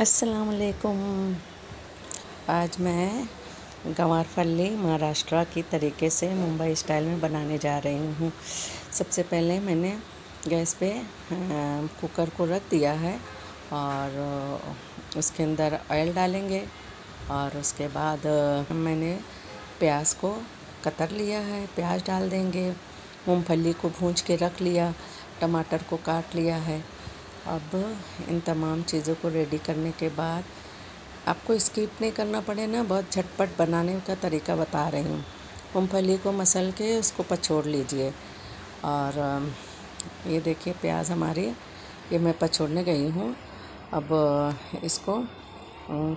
अस्सलामुअलैकुम। आज मैं गंवार फल्ली महाराष्ट्र की तरीके से मुंबई स्टाइल में बनाने जा रही हूँ। सबसे पहले मैंने गैस पे कुकर को रख दिया है और उसके अंदर ऑयल डालेंगे और उसके बाद मैंने प्याज को कतर लिया है, प्याज डाल देंगे। मूंगफली को भूंज के रख लिया, टमाटर को काट लिया है। अब इन तमाम चीज़ों को रेडी करने के बाद आपको स्किप नहीं करना पड़े ना, बहुत झटपट बनाने का तरीका बता रही हूँ। मूंगफली को मसल के उसको पछोड़ लीजिए। और ये देखिए प्याज हमारी, ये मैं पछोड़ने गई हूँ। अब इसको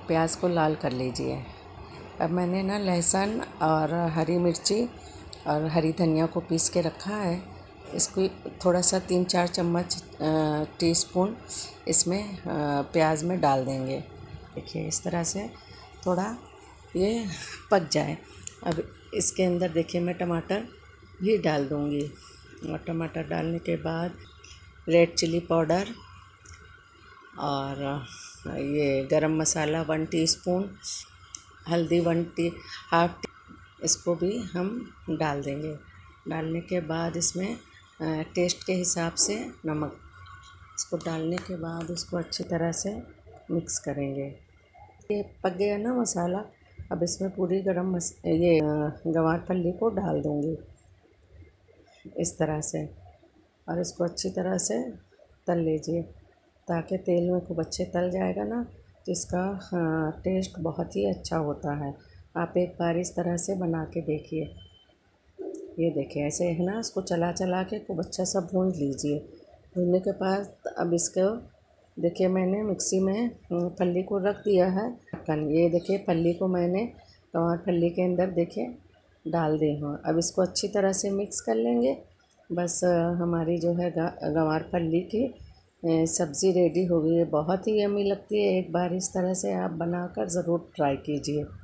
प्याज को लाल कर लीजिए। अब मैंने ना लहसुन और हरी मिर्ची और हरी धनिया को पीस के रखा है। इसको थोड़ा सा 3-4 चम्मच टीस्पून इसमें प्याज में डाल देंगे। देखिए इस तरह से थोड़ा ये पक जाए। अब इसके अंदर देखिए मैं टमाटर भी डाल दूँगी। और टमाटर डालने के बाद रेड चिली पाउडर और ये गरम मसाला 1 टीस्पून, हल्दी 1 हाफ, इसको भी हम डाल देंगे। डालने के बाद इसमें टेस्ट के हिसाब से नमक, इसको डालने के बाद उसको अच्छी तरह से मिक्स करेंगे। ये पक गया ना मसाला। अब इसमें पूरी ये गंवार फली को डाल दूँगी इस तरह से और इसको अच्छी तरह से तल लीजिए ताकि तेल में खूब अच्छे तल जाएगा ना, जिसका टेस्ट बहुत ही अच्छा होता है। आप एक बार इस तरह से बना के देखिए। ये देखिए ऐसे है ना, इसको चला चला के खूब अच्छा सा भून लीजिए। भूनने के बाद अब इसको देखिए मैंने मिक्सी में फली को रख दिया है। ये देखिए फली को मैंने गंवार फली के अंदर देखिए डाल दी हूँ। अब इसको अच्छी तरह से मिक्स कर लेंगे। बस हमारी जो है गंवार फली की सब्ज़ी रेडी हो गई है। बहुत ही यम्मी लगती है। एक बार इस तरह से आप बनाकर ज़रूर ट्राई कीजिए।